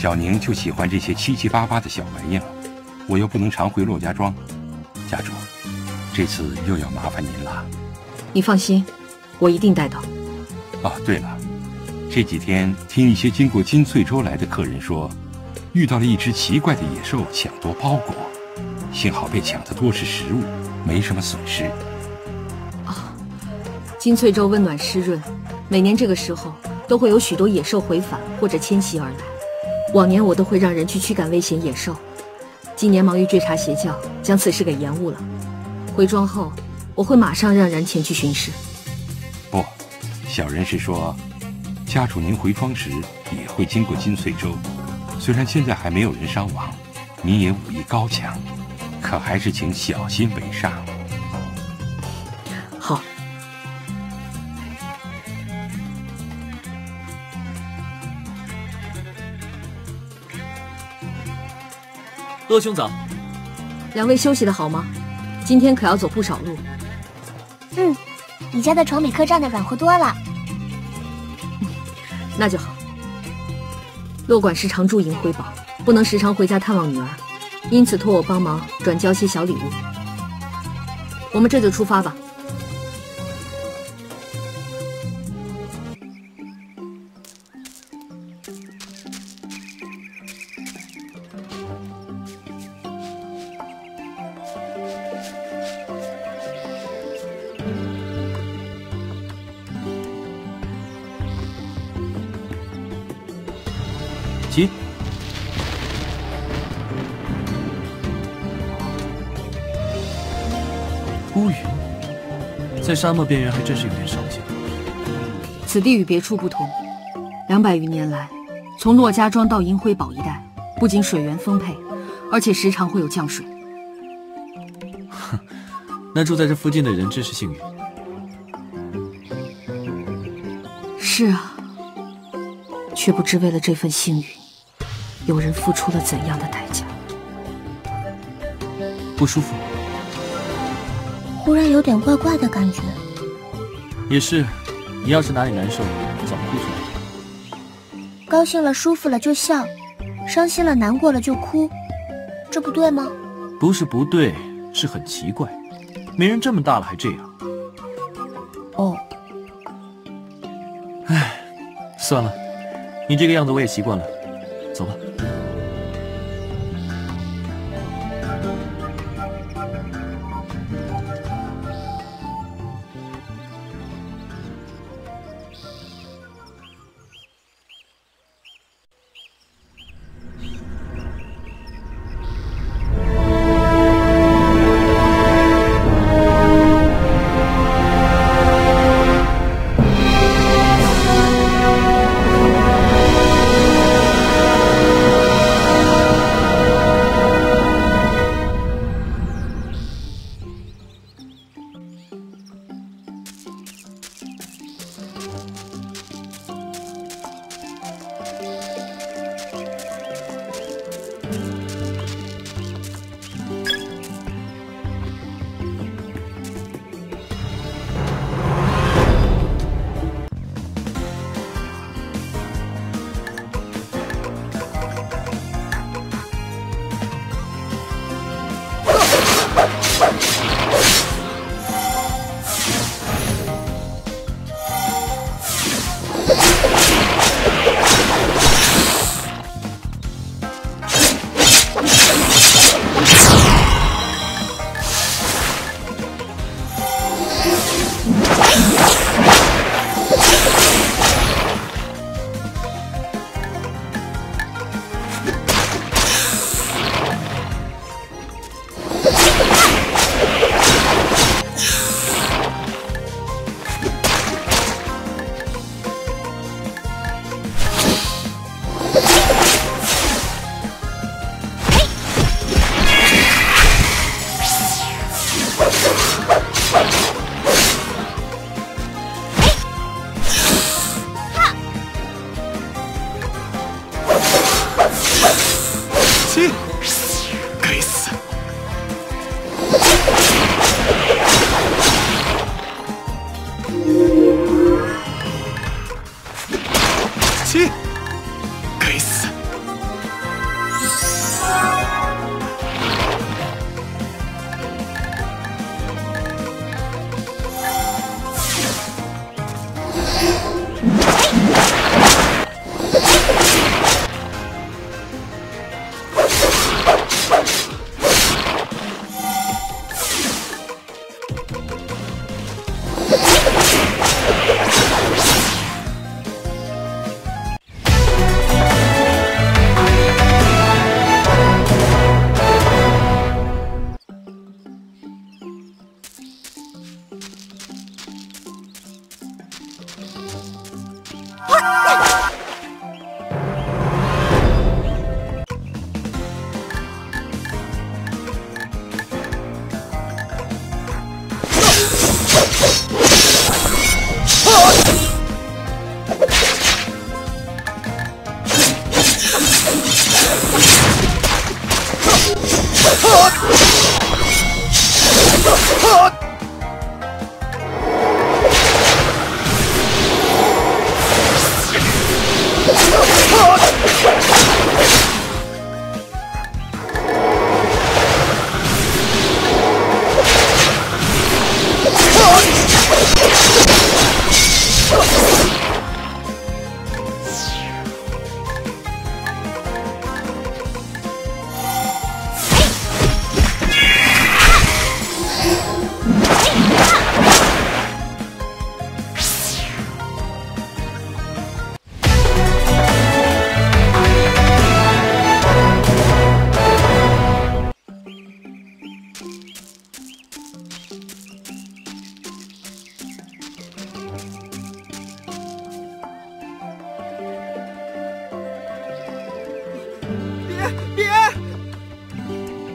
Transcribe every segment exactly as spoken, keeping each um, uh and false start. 小宁就喜欢这些七七八八的小玩意儿，我又不能常回骆家庄。家主，这次又要麻烦您了。你放心，我一定带到。啊，对了，这几天听一些经过金翠州来的客人说，遇到了一只奇怪的野兽抢夺包裹，幸好被抢的多是食物，没什么损失。 金翠州温暖湿润，每年这个时候都会有许多野兽回返或者迁徙而来。往年我都会让人去驱赶危险野兽，今年忙于追查邪教，将此事给延误了。回庄后，我会马上让人前去巡视。不，小人是说，家主您回庄时也会经过金翠州，虽然现在还没有人伤亡，您也武艺高强，可还是请小心为上。 鄂兄早，两位休息的好吗？今天可要走不少路。嗯，你家的城北客栈的软和多了。嗯，那就好。洛管是常驻银辉堡，不能时常回家探望女儿，因此托我帮忙转交些小礼物。我们这就出发吧。起，乌云在沙漠边缘还真是有点少见。此地与别处不同，两百余年来，从骆家庄到银辉堡一带，不仅水源丰沛，而且时常会有降水。哼，那住在这附近的人真是幸运。是啊，却不知为了这份幸运。 有人付出了怎样的代价？不舒服，忽然有点怪怪的感觉。也是，你要是哪里难受，早哭出来。高兴了、舒服了就笑，伤心了、难过了就哭，这不对吗？不是不对，是很奇怪，没人这么大了还这样。哦。唉，算了，你这个样子我也习惯了，走吧。 七，该死！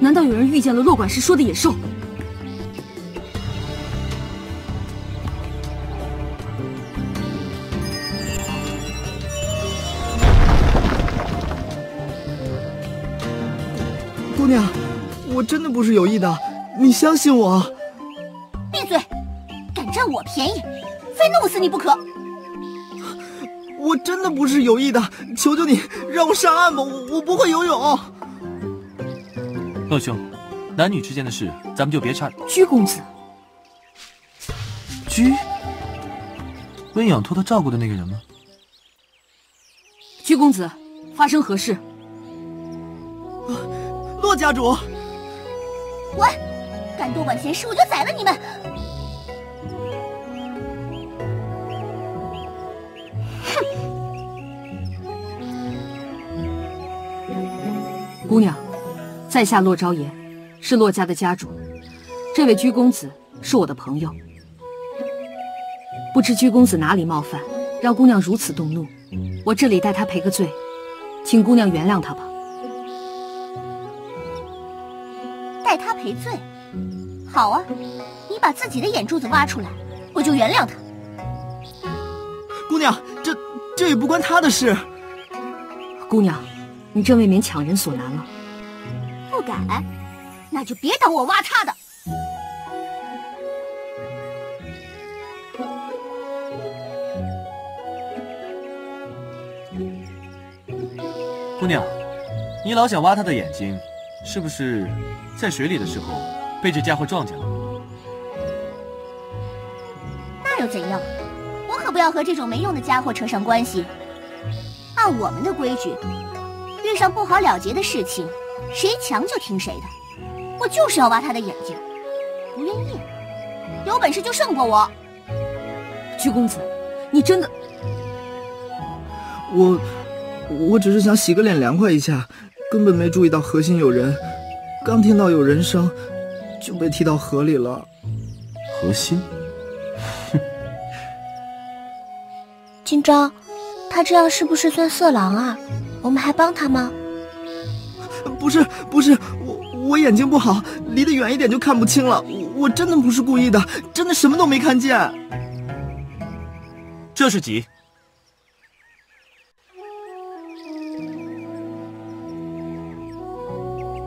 难道有人遇见了洛管师说的野兽？姑娘，我真的不是有意的，你相信我。闭嘴！敢占我便宜，非弄死你不可！我真的不是有意的，求求你让我上岸吧，我我不会游泳。 洛兄，男女之间的事，咱们就别掺。鞠公子，鞠，温养托他照顾的那个人吗？鞠公子，发生何事？啊、洛家主，滚！敢多管闲事，我就宰了你们！哼！姑娘。 在下洛昭言，是洛家的家主。这位鞠公子是我的朋友，不知鞠公子哪里冒犯，让姑娘如此动怒，我这里代他赔个罪，请姑娘原谅他吧。代他赔罪？好啊，你把自己的眼珠子挖出来，我就原谅他。姑娘，这这也不关他的事。姑娘，你真未免强人所难了。 不敢，那就别挡我挖他的。姑娘，你老想挖他的眼睛，是不是在水里的时候被这家伙撞见了？那又怎样？我可不要和这种没用的家伙扯上关系。按我们的规矩，遇上不好了结的事情。 谁强就听谁的，我就是要挖他的眼睛，不愿意，有本事就胜过我。鞠公子，你真的……我，我只是想洗个脸凉快一下，根本没注意到河心有人，刚听到有人声，就被踢到河里了。河心，哼，今朝，他这样是不是算色狼啊？我们还帮他吗？ 不是不是，我我眼睛不好，离得远一点就看不清了。我我真的不是故意的，真的什么都没看见。这是几？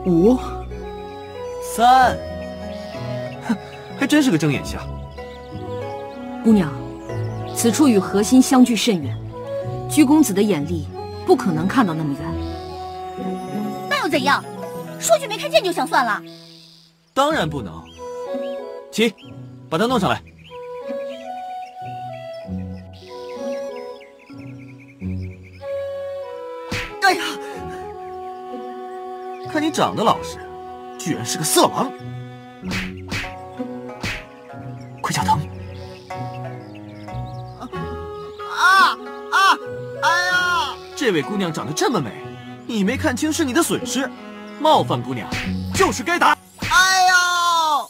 五、三，哼，还真是个睁眼瞎。姑娘，此处与河心相距甚远，鞠公子的眼力不可能看到那么远。 怎样？说句没看见就想算了？当然不能。起，把他弄上来。哎呀，看你长得老实，居然是个色狼！快叫疼！啊啊！哎呀！这位姑娘长得这么美，你没看清是你的损失，冒犯姑娘就是该打。哎呀！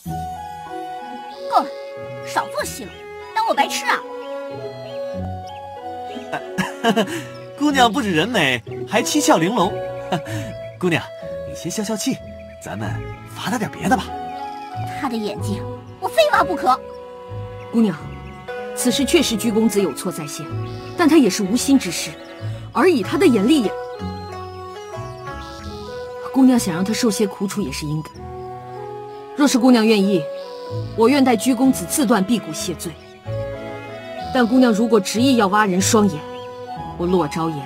够了，少做戏了，当我白痴啊！ 姑娘不止人美，还七窍玲珑。姑娘，你先消消气，咱们罚她点别的吧。她的眼睛，我非挖不可。姑娘，此事确实居公子有错在先，但他也是无心之失，而以他的眼力也……姑娘想让他受些苦楚也是应该。若是姑娘愿意，我愿代居公子自断臂骨谢罪。但姑娘如果执意要挖人双眼， 我洛昭言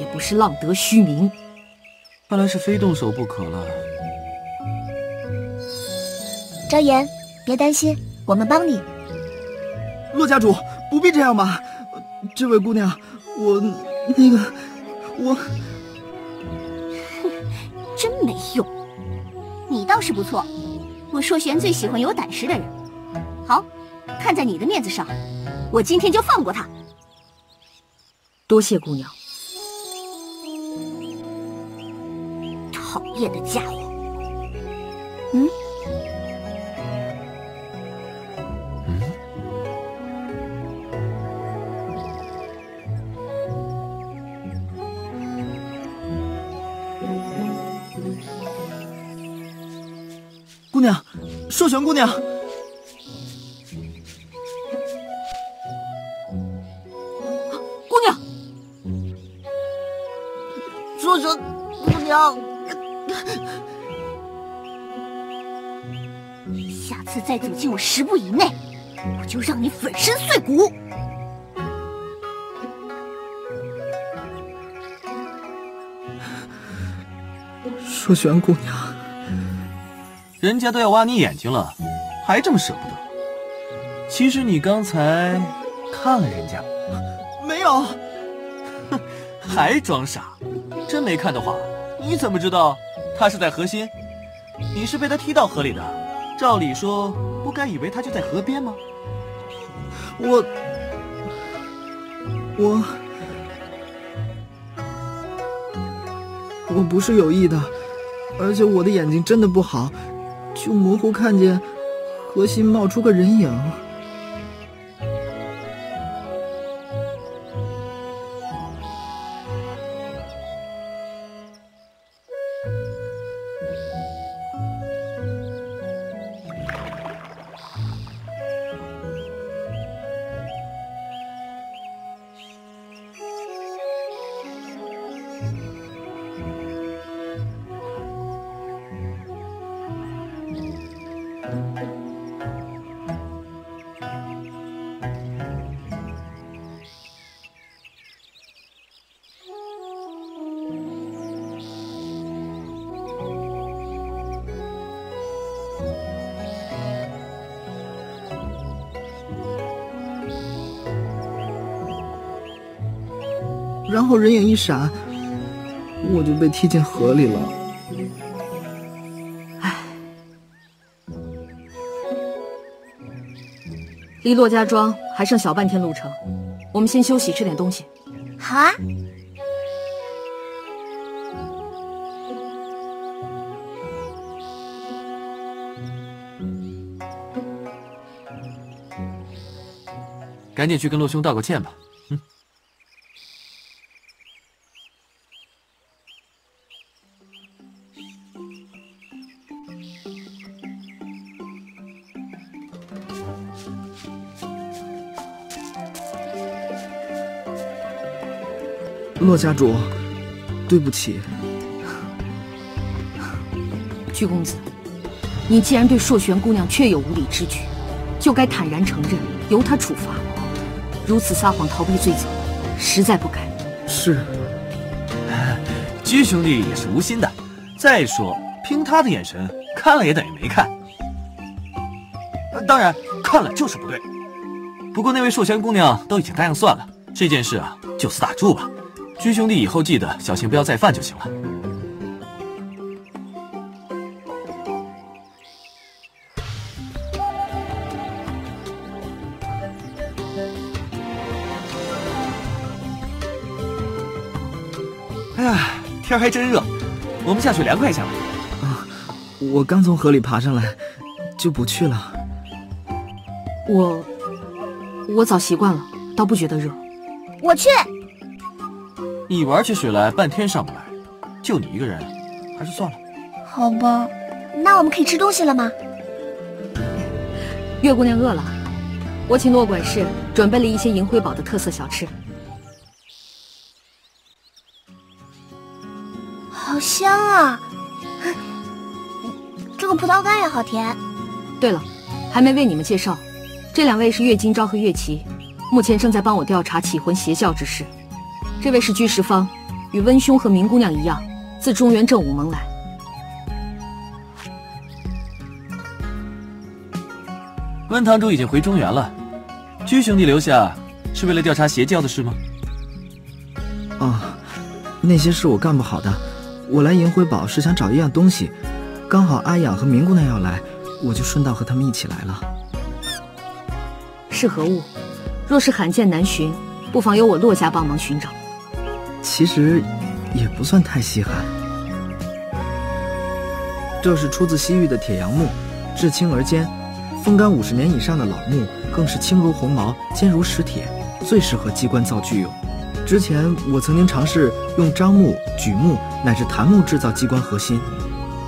也不是浪得虚名，看来是非动手不可了。昭言，别担心，我们帮你。洛家主，不必这样吧。这位姑娘，我那个我，真没用。你倒是不错，我硕玄最喜欢有胆识的人。好，看在你的面子上，我今天就放过他。 多谢姑娘。讨厌的家伙。嗯？嗯？姑娘，硕玄姑娘。 下次再走近我十步以内，我就让你粉身碎骨！硕玄姑娘，人家都要挖你眼睛了，还这么舍不得？其实你刚才看了人家，没有？哼，还装傻！真没看的话， 你怎么知道他是在河心？你是被他踢到河里的，照理说不该以为他就在河边吗？我我我不是有意的，而且我的眼睛真的不好，就模糊看见河心冒出个人影。然后人影一闪，我就被踢进河里了。唉，离骆家庄还剩小半天路程，我们先休息，吃点东西。好啊。赶紧去跟洛兄道个歉吧。 骆家主，对不起。居公子，你既然对硕玄姑娘确有无理之举，就该坦然承认，由她处罚。如此撒谎逃避罪责，实在不该。是。居兄弟也是无心的。再说，凭他的眼神，看了也等于没看。当然，看了就是不对。不过那位硕玄姑娘都已经答应算了，这件事啊，就此打住吧。居兄弟以后记得小心，不要再犯就行了。哎呀，天还真热，我们下去凉快一下吧。啊，我刚从河里爬上来，就不去了。我，我早习惯了，倒不觉得热。我去。 你玩起水来半天上不来，就你一个人，还是算了。好吧，那我们可以吃东西了吗？月姑娘饿了，我请洛管事准备了一些银辉堡的特色小吃。好香啊！这个葡萄干也好甜。对了，还没为你们介绍，这两位是岳今朝和岳琪，目前正在帮我调查起魂邪教之事。 这位是居十方，与温兄和明姑娘一样，自中原正武盟来。温堂主已经回中原了，居兄弟留下是为了调查邪教的事吗？哦，那些事我干不好的。我来银辉堡是想找一样东西，刚好阿养和明姑娘要来，我就顺道和他们一起来了。是何物？若是罕见难寻，不妨由我洛家帮忙寻找。 其实也不算太稀罕。这是出自西域的铁杨木，至轻而坚，风干五十年以上的老木，更是轻如鸿毛，坚如石铁，最适合机关造具用。之前我曾经尝试用樟木、榉木乃至檀木制造机关核心，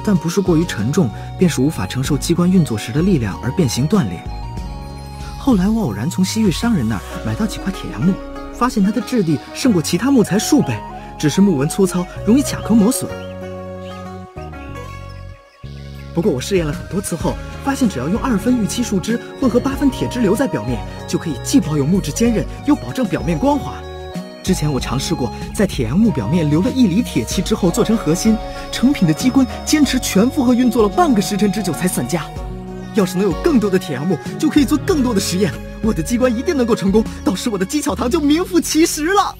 但不是过于沉重，便是无法承受机关运作时的力量而变形断裂。后来我偶然从西域商人那儿买到几块铁杨木。 发现它的质地胜过其他木材数倍，只是木纹粗糙，容易卡壳磨损。不过我试验了很多次后，发现只要用二分玉漆树脂混合八分铁汁留在表面，就可以既保有木质坚韧，又保证表面光滑。之前我尝试过在铁杨木表面留了一厘铁漆之后做成核心，成品的机关坚持全负荷运作了半个时辰之久才散架。要是能有更多的铁杨木，就可以做更多的实验。 我的机关一定能够成功，到时我的鸡巧堂就名副其实了。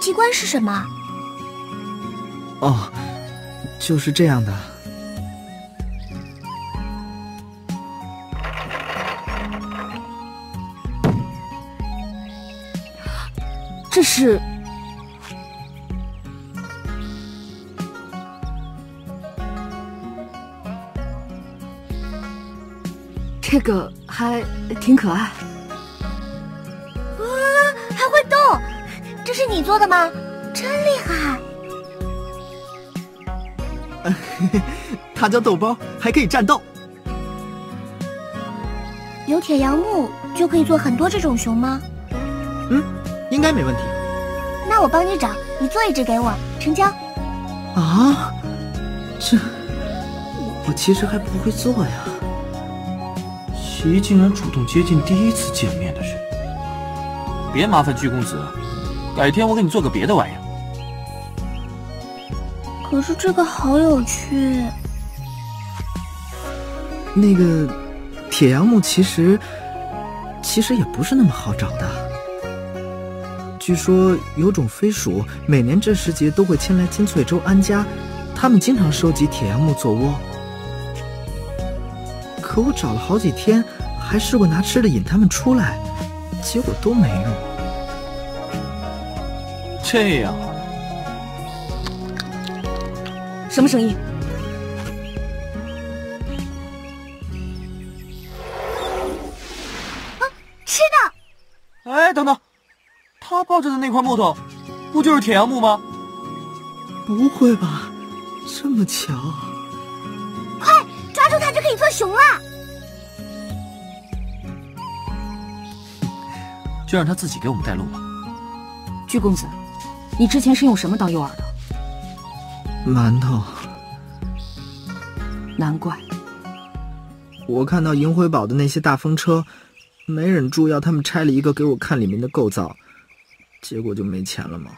机关是什么？哦，就是这样的。这是。 这个还挺可爱，啊，还会动，这是你做的吗？真厉害！它叫豆包，还可以战斗。有铁杨木就可以做很多这种熊吗？嗯，应该没问题。那我帮你找，你做一只给我，成交。啊，这我其实还不会做呀。 齐竟然主动接近第一次见面的人，别麻烦居公子，改天我给你做个别的玩意儿。可是这个好有趣。那个铁杨木其实其实也不是那么好找的，据说有种飞鼠，每年这时节都会迁来金翠州安家，他们经常收集铁杨木做窝。 可我找了好几天，还试过拿吃的引他们出来，结果都没用。这样啊？什么声音？啊，吃的！哎，等等，他抱着的那块木头，不就是铁杨木吗？不会吧，这么巧？ 它就可以做熊了，就让它自己给我们带路吧。居公子，你之前是用什么当诱饵的？馒头。难怪。我看到银辉堡的那些大风车，没忍住要他们拆了一个给我看里面的构造，结果就没钱了吗？